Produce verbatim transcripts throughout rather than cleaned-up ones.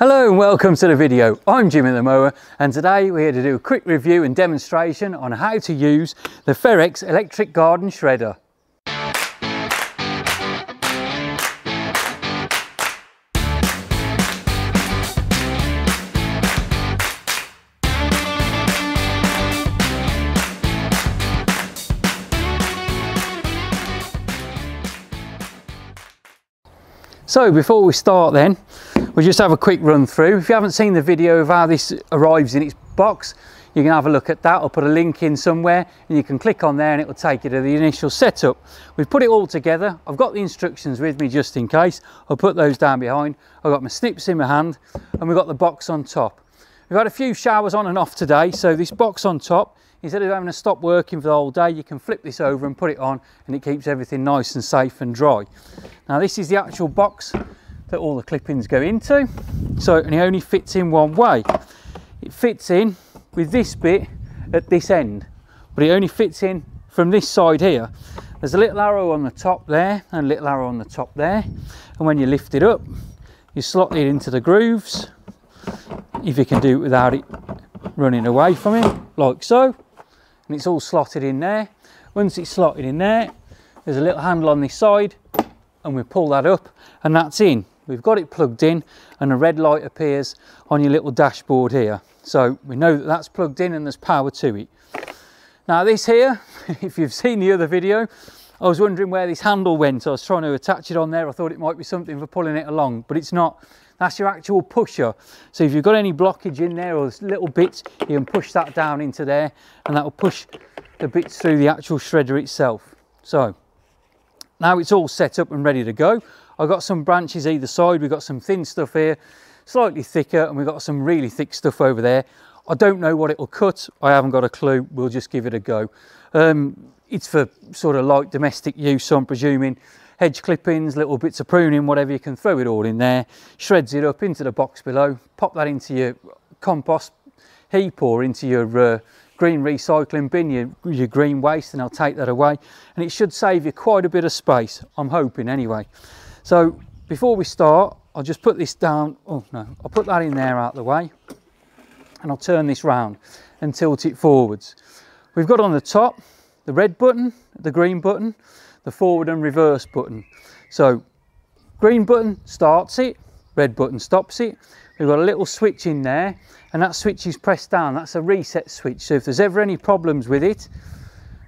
Hello and welcome to the video. I'm Jimmy The Mower and today we're here to do a quick review and demonstration on how to use the Ferrex Electric Garden Shredder. So before we start then, we'll just have a quick run through. If you haven't seen the video of how this arrives in its box, you can have a look at that. I'll put a link in somewhere and you can click on there and it will take you to the initial setup. We've put it all together. I've got the instructions with me just in case. I'll put those down behind. I've got my snips in my hand and we've got the box on top. We've had a few showers on and off today, so this box on top, instead of having to stop working for the whole day, you can flip this over and put it on and it keeps everything nice and safe and dry. Now this is the actual box that all the clippings go into, so and it only fits in one way. It fits in with this bit at this end, but it only fits in from this side here. There's a little arrow on the top there and a little arrow on the top there, and when you lift it up you slot it into the grooves, if you can do it without it running away from it, like so. And it's all slotted in there. Once it's slotted in there, there's a little handle on this side and we pull that up and that's in. We've got it plugged in and a red light appears on your little dashboard here, so we know that that's plugged in and there's power to it. Now this here, if you've seen the other video, I was wondering where this handle went. I was trying to attach it on there. I thought it might be something for pulling it along, but it's not. That's your actual pusher. So if you've got any blockage in there or little bits, you can push that down into there and that will push the bits through the actual shredder itself. So now it's all set up and ready to go. I've got some branches either side. We've got some thin stuff here, slightly thicker, and we've got some really thick stuff over there. I don't know what it will cut. I haven't got a clue. We'll just give it a go. Um, it's for sort of light domestic use, so I'm presuming hedge clippings, little bits of pruning, whatever. You can throw it all in there, shreds it up into the box below, pop that into your compost heap or into your uh, green recycling bin, your, your green waste, and I'll take that away, and it should save you quite a bit of space, I'm hoping anyway. So before we start, I'll just put this down. Oh no, I'll put that in there out of the way and I'll turn this round and tilt it forwards. We've got on the top the red button, the green button, the forward and reverse button. So green button starts it, red button stops it. We've got a little switch in there and that switch is pressed down. That's a reset switch, so if there's ever any problems with it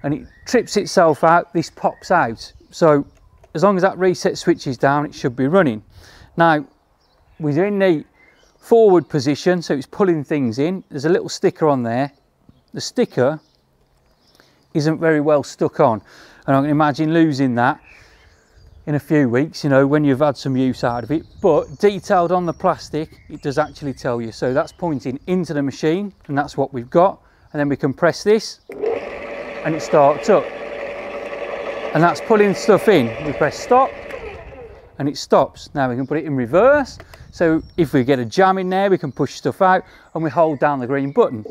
and it trips itself out, this pops out. So as long as that reset switch is down, it should be running. Now we're in the forward position, so it's pulling things in. There's a little sticker on there. The sticker isn't very well stuck on, and I can imagine losing that in a few weeks, you know, when you've had some use out of it. But detailed on the plastic, it does actually tell you. So that's pointing into the machine, and that's what we've got. And then we can press this and it starts up, and that's pulling stuff in. We press stop and it stops. Now we can put it in reverse, so if we get a jam in there, we can push stuff out, and we hold down the green button.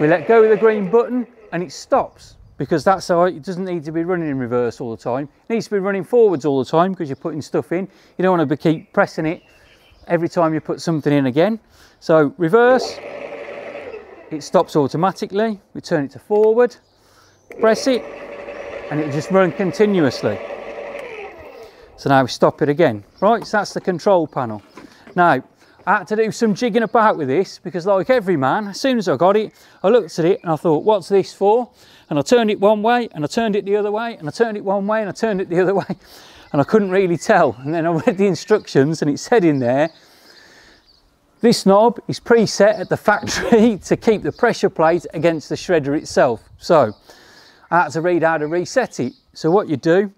We let go of the green button and it stops, because that's how it doesn't need to be running in reverse all the time. It needs to be running forwards all the time because you're putting stuff in. You don't want to be keep pressing it every time you put something in again. So reverse, it stops automatically. We turn it to forward, press it, and it just runs continuously. So now we stop it again. Right, so that's the control panel. Now, I had to do some jigging about with this because, like every man, as soon as I got it, I looked at it and I thought, what's this for? And I turned it one way and I turned it the other way and I turned it one way and I turned it the other way, and I couldn't really tell. And then I read the instructions and it said in there, this knob is preset at the factory to keep the pressure plate against the shredder itself. So I had to read how to reset it. So what you do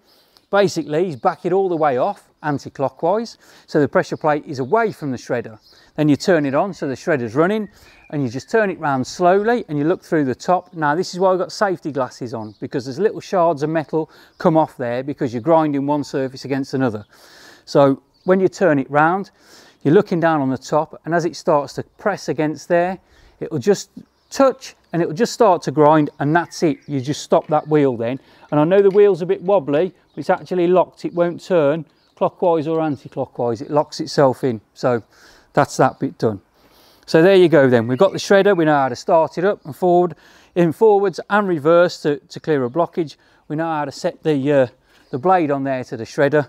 basically is back it all the way off anti-clockwise, so the pressure plate is away from the shredder. Then you turn it on so the shredder's running, and you just turn it round slowly and you look through the top. Now this is why I've got safety glasses on, because there's little shards of metal come off there because you're grinding one surface against another. So when you turn it round, you're looking down on the top, and as it starts to press against there, it will just touch and it will just start to grind, and that's it. You just stop that wheel then. And I know the wheel's a bit wobbly, but it's actually locked. It won't turn clockwise or anti-clockwise, it locks itself in. So that's that bit done. So there you go then, we've got the shredder, we know how to start it up and forward, in forwards and reverse to, to clear a blockage. We know how to set the, uh, the blade on there to the shredder.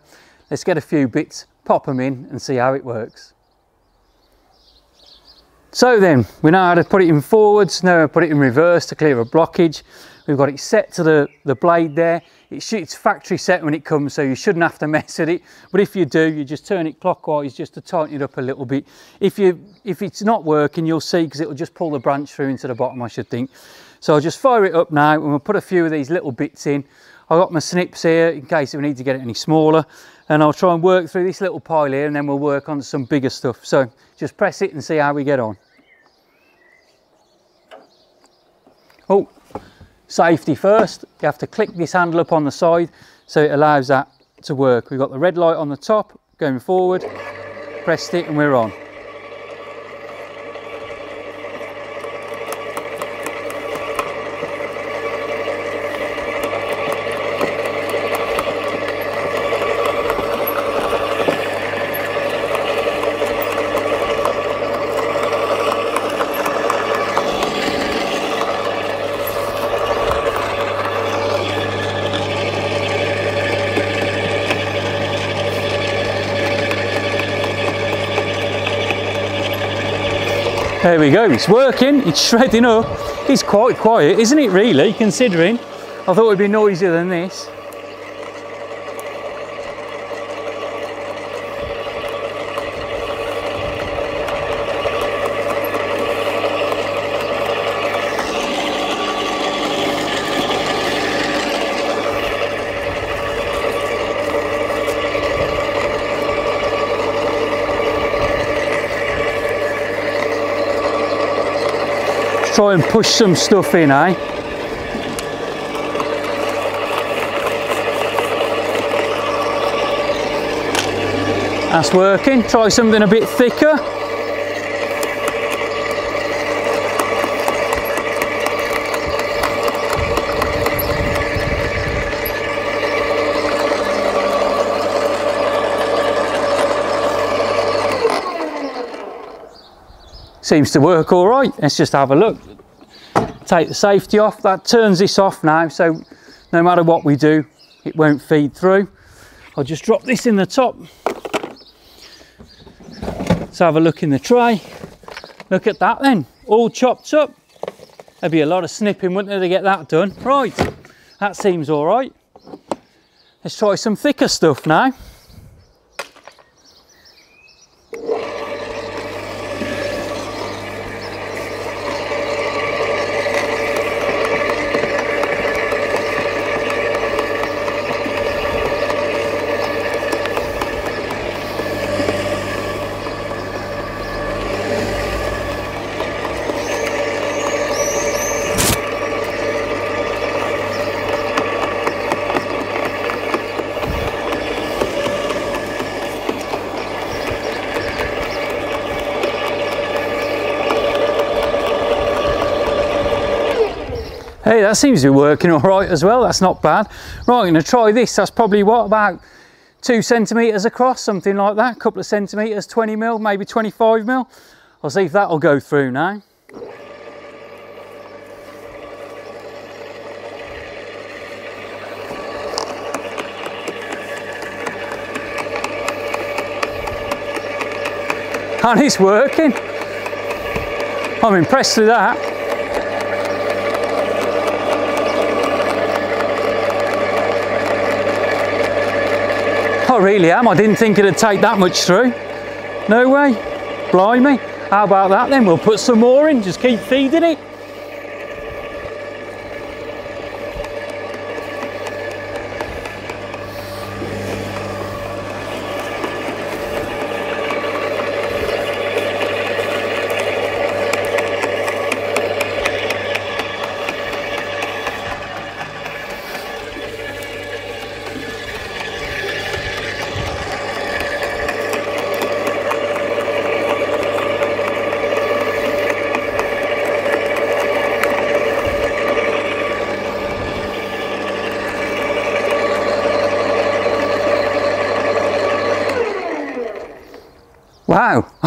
Let's get a few bits, pop them in and see how it works. So then, we know how to put it in forwards, now we put it in reverse to clear a blockage. We've got it set to the, the blade there. It shoots factory set when it comes, so you shouldn't have to mess with it. But if you do, you just turn it clockwise just to tighten it up a little bit. If, you, if it's not working, you'll see, because it'll just pull the branch through into the bottom, I should think. So I'll just fire it up now and we'll put a few of these little bits in. I've got my snips here in case we need to get it any smaller. And I'll try and work through this little pile here and then we'll work on some bigger stuff. So just press it and see how we get on. Oh, safety first. You have to click this handle up on the side so it allows that to work. We've got the red light on the top, going forward, pressed it and we're on. There we go, it's working, it's shredding up. It's quite quiet, isn't it really, considering? I thought it'd be noisier than this. Try and push some stuff in, eh? That's working. Try something a bit thicker. Seems to work all right. Let's just have a look. Take the safety off. That turns this off now, so no matter what we do, it won't feed through. I'll just drop this in the top. Let's have a look in the tray. Look at that then, all chopped up. There'd be a lot of snipping, wouldn't there, to get that done. Right, that seems all right. Let's try some thicker stuff now. Hey, that seems to be working all right as well. That's not bad. Right, I'm going to try this. That's probably what, about two centimetres across, something like that. A couple of centimetres, twenty mil, maybe twenty-five mil. I'll see if that'll go through now. And it's working. I'm impressed with that. I really am. I didn't think it'd take that much through. No way. Blimey. How about that then? We'll put some more in. Just keep feeding it.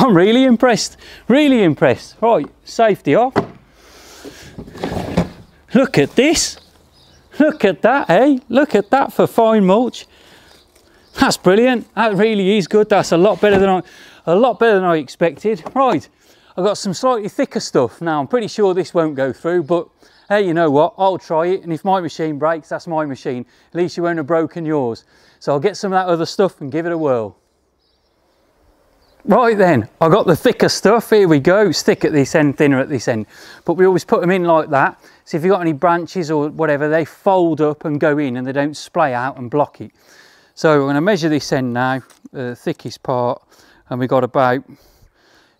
I'm really impressed, really impressed. Right, safety off. Look at this. Look at that, eh? Look at that for fine mulch. That's brilliant. That really is good. That's a lot better than I, a lot better than I expected. Right, I've got some slightly thicker stuff. Now, I'm pretty sure this won't go through, but hey, you know what? I'll try it. And if my machine breaks, that's my machine. At least you won't have broken yours. So I'll get some of that other stuff and give it a whirl. Right then, I got the thicker stuff. Here we go. It's thick at this end, thinner at this end. But we always put them in like that. So if you've got any branches or whatever, they fold up and go in and they don't splay out and block it. So I'm going to measure this end now, the thickest part. And we've got about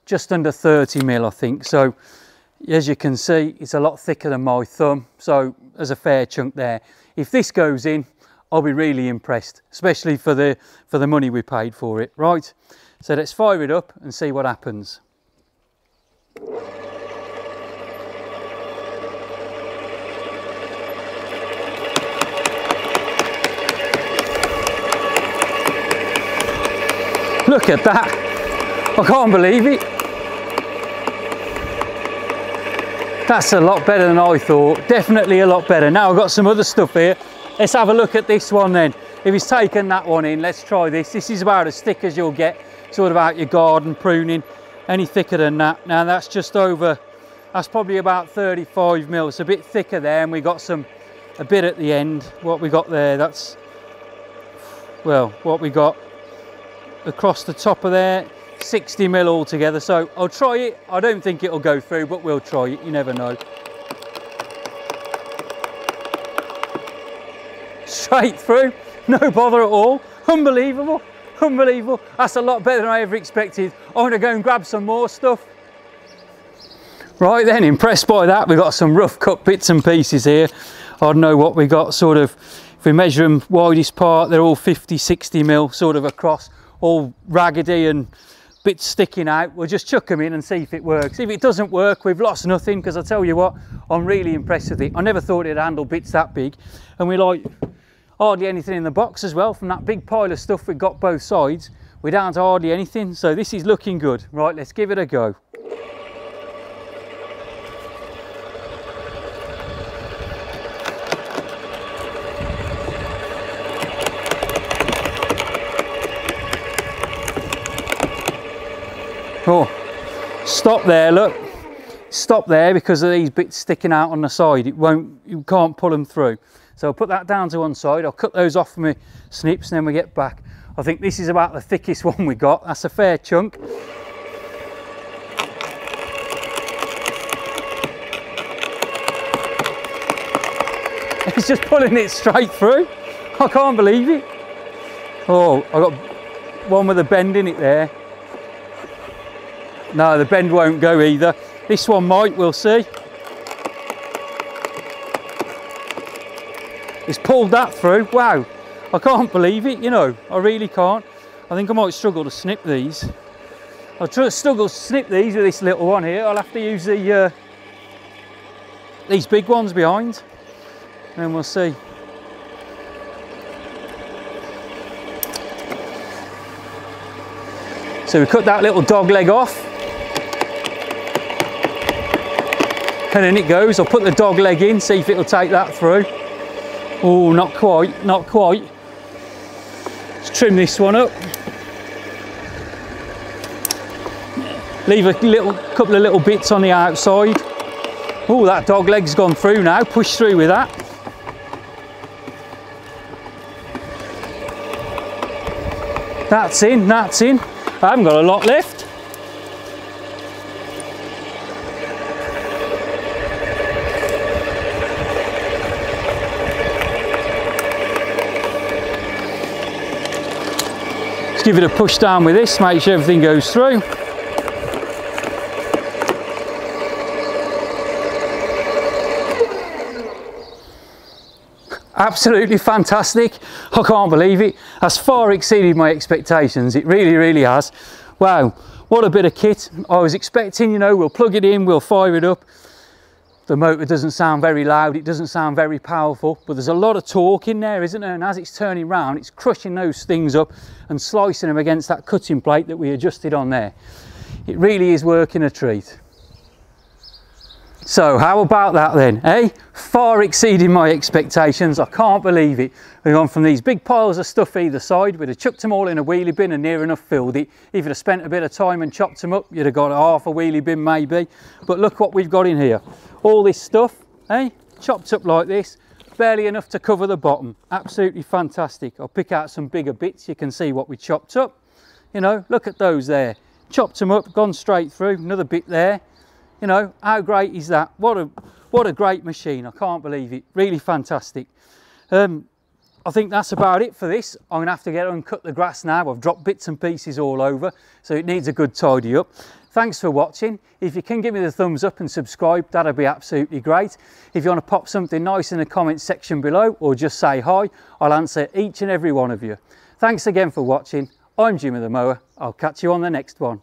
just under thirty mil, I think. So as you can see, it's a lot thicker than my thumb. So there's a fair chunk there. If this goes in, I'll be really impressed, especially for the, for the money we paid for it. Right. So let's fire it up and see what happens. Look at that. I can't believe it. That's a lot better than I thought. Definitely a lot better. Now I've got some other stuff here. Let's have a look at this one then. If he's taken that one in, let's try this. This is about as thick as you'll get. Sort of out your garden pruning, any thicker than that. Now that's just over, that's probably about thirty-five mil. It's a bit thicker there, and we got some, a bit at the end. What we got there, that's, well, what we got across the top of there, sixty mil altogether. So I'll try it. I don't think it'll go through, but we'll try it. You never know. Straight through, no bother at all. Unbelievable. Unbelievable. That's a lot better than I ever expected. I'm going to go and grab some more stuff. Right then, impressed by that. We've got some rough cut bits and pieces here. I don't know what we got, sort of, if we measure them widest part, they're all fifty, sixty mil sort of across, all raggedy and bits sticking out. We'll just chuck them in and see if it works. If it doesn't work, we've lost nothing, because I tell you what, I'm really impressed with it. I never thought it'd handle bits that big. And we like, hardly anything in the box as well. From that big pile of stuff we've got both sides, we're down to hardly anything. So this is looking good. Right, let's give it a go. Oh, stop there, look. Stop there because of these bits sticking out on the side. It won't, you can't pull them through. So I'll put that down to one side. I'll cut those off from my snips and then we get back. I think this is about the thickest one we got. That's a fair chunk. It's just pulling it straight through. I can't believe it. Oh, I got one with a bend in it there. No, the bend won't go either. This one might, we'll see. It's pulled that through. Wow, I can't believe it, you know, I really can't. I think I might struggle to snip these. I'll try to struggle to snip these with this little one here. I'll have to use the uh, these big ones behind, and then we'll see. So we cut that little dog leg off, and then it goes. I'll put the dog leg in, see if it'll take that through. Oh, not quite, not quite. Let's trim this one up. Leave a little couple of little bits on the outside. Oh, that dog leg's gone through now. Push through with that. That's in, that's in. I haven't got a lot left. Give it a push down with this, make sure everything goes through. Absolutely fantastic. I can't believe it. That's far exceeded my expectations. It really, really has. Wow, what a bit of kit. I was expecting, you know, we'll plug it in, we'll fire it up. The motor doesn't sound very loud, it doesn't sound very powerful, but there's a lot of torque in there, isn't there? And as it's turning round, it's crushing those things up and slicing them against that cutting plate that we adjusted on there. It really is working a treat. So how about that then, eh? Far exceeding my expectations. I can't believe it. We've gone from these big piles of stuff either side. We'd have chucked them all in a wheelie bin and near enough filled it. If you'd have spent a bit of time and chopped them up, you'd have got half a wheelie bin maybe. But look what we've got in here. All this stuff, eh? Chopped up like this. Barely enough to cover the bottom. Absolutely fantastic. I'll pick out some bigger bits. You can see what we chopped up. You know, look at those there. Chopped them up, gone straight through. Another bit there. You know, how great is that? What a what a great machine. I can't believe it. Really fantastic. Um, I think that's about it for this. I'm going to have to get uncut the grass now. I've dropped bits and pieces all over, so it needs a good tidy up. Thanks for watching. If you can give me the thumbs up and subscribe, that'd be absolutely great. If you want to pop something nice in the comments section below or just say hi, I'll answer each and every one of you. Thanks again for watching. I'm Jimmy the Mower. I'll catch you on the next one.